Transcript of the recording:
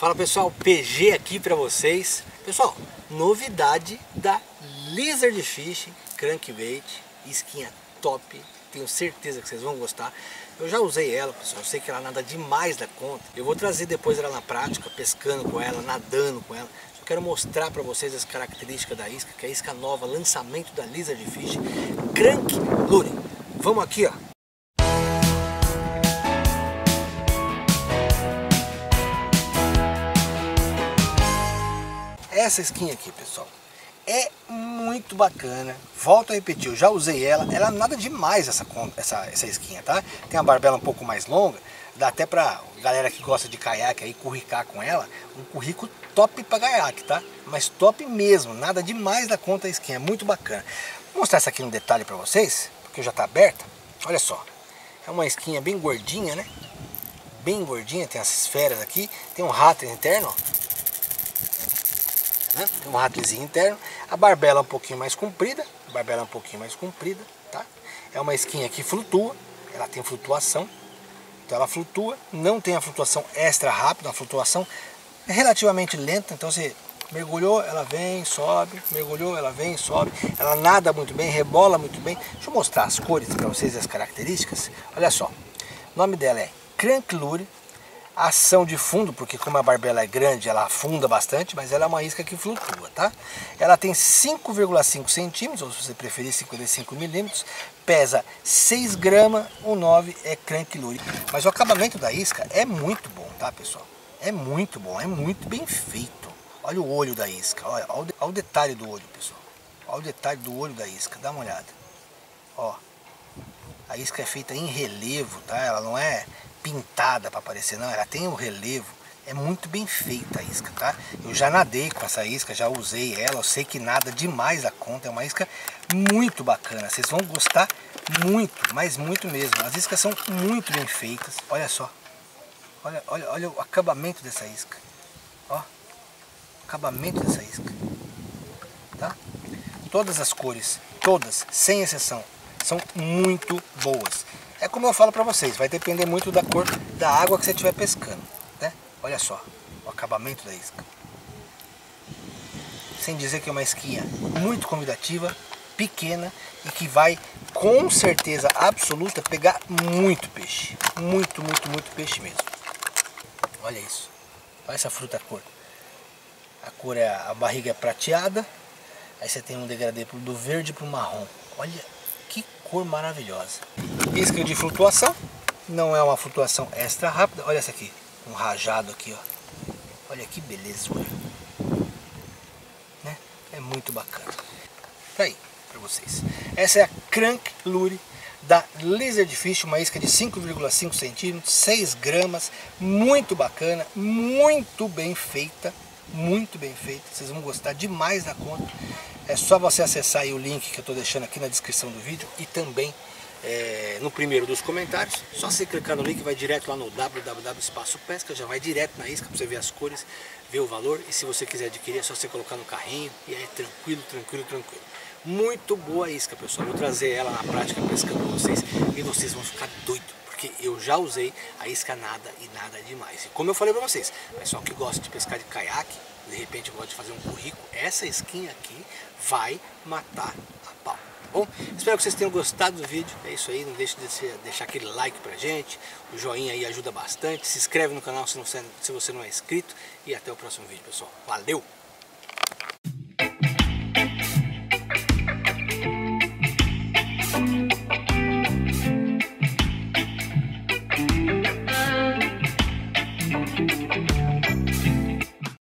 Fala pessoal, PG aqui pra vocês. Pessoal, novidade da Lizard Fish Crankbait, isquinha top, tenho certeza que vocês vão gostar. Eu já usei ela, pessoal, eu sei que ela nada demais da conta. Eu vou trazer depois ela na prática, pescando com ela, nadando com ela. Só quero mostrar pra vocês as características da isca, que é a isca nova, lançamento da Lizard Fish Crank Lure. Vamos aqui, ó. Essa isquinha aqui, pessoal, é muito bacana. Volto a repetir, eu já usei ela. Ela nada demais essa isquinha, tá? Tem a barbela um pouco mais longa. Dá até pra galera que gosta de caiaque aí, curricar com ela. Um currico top pra caiaque, tá? Mas top mesmo, nada demais da conta a isquinha, muito bacana. Vou mostrar essa aqui no detalhe pra vocês, porque já tá aberta. Olha só, é uma isquinha bem gordinha, né? Bem gordinha, tem as esferas aqui. Tem um rattler interno, ó. Tem um rattlezinho interno, a barbela é um pouquinho mais comprida, tá? É uma isquinha que flutua, ela tem flutuação, então ela flutua, não tem a flutuação extra rápida, a flutuação é relativamente lenta, então você mergulhou, ela vem, sobe, mergulhou, ela vem, sobe, ela nada muito bem, rebola muito bem. Deixa eu mostrar as cores para vocês e as características. Olha só, o nome dela é Crank Lure. Ação de fundo, porque como a barbela é grande, ela afunda bastante, mas ela é uma isca que flutua, tá? Ela tem 5,5 centímetros, ou se você preferir 55 milímetros, pesa 6 gramas, o 9 é Crank Lure. Mas o acabamento da isca é muito bom, tá pessoal? É muito bom, é muito bem feito. Olha o olho da isca, olha o detalhe do olho, pessoal. Olha o detalhe do olho da isca, dá uma olhada. Ó, a isca é feita em relevo, tá? Ela não é pintada para aparecer, não, ela tem um relevo, é muito bem feita a isca, tá? Eu já nadei com essa isca, já usei ela, eu sei que nada demais a conta, é uma isca muito bacana, vocês vão gostar muito, mas muito mesmo. As iscas são muito bem feitas, olha só, olha o acabamento dessa isca, ó, o acabamento dessa isca, tá? Todas as cores, todas, sem exceção, são muito boas. É como eu falo para vocês, vai depender muito da cor da água que você estiver pescando, né? Olha só, o acabamento da isca. Sem dizer que é uma isquinha muito convidativa, pequena e que vai, com certeza absoluta, pegar muito peixe. Muito peixe mesmo. Olha isso. Olha essa fruta cor. A cor é, a barriga é prateada, aí você tem um degradê do verde para o marrom. Olha. Que cor maravilhosa. Isca de flutuação, não é uma flutuação extra rápida. Olha essa aqui, um rajado aqui, ó. Olha que beleza, né? É muito bacana. Tá aí para vocês. Essa é a Crank Lure da Lizard Fish, uma isca de 5,5 centímetros, 6 gramas, muito bacana, muito bem feita, Vocês vão gostar demais da conta. É só você acessar aí o link que eu estou deixando aqui na descrição do vídeo e também no primeiro dos comentários. Só você clicar no link, vai direto lá no www.espacopesca, já vai direto na isca para você ver as cores, ver o valor. E se você quiser adquirir, é só você colocar no carrinho e é tranquilo. Muito boa a isca, pessoal. Vou trazer ela na prática pescando com vocês e vocês vão ficar doidos. Porque eu já usei a isca nada e nada demais. E como eu falei para vocês, pessoal que gosta de pescar de caiaque, de repente gosta de fazer um currico, essa isquinha aqui vai matar a pau, tá bom? Espero que vocês tenham gostado do vídeo, é isso aí, não deixe de deixar aquele like pra gente, o joinha aí ajuda bastante, se inscreve no canal se você não é inscrito e até o próximo vídeo, pessoal. Valeu!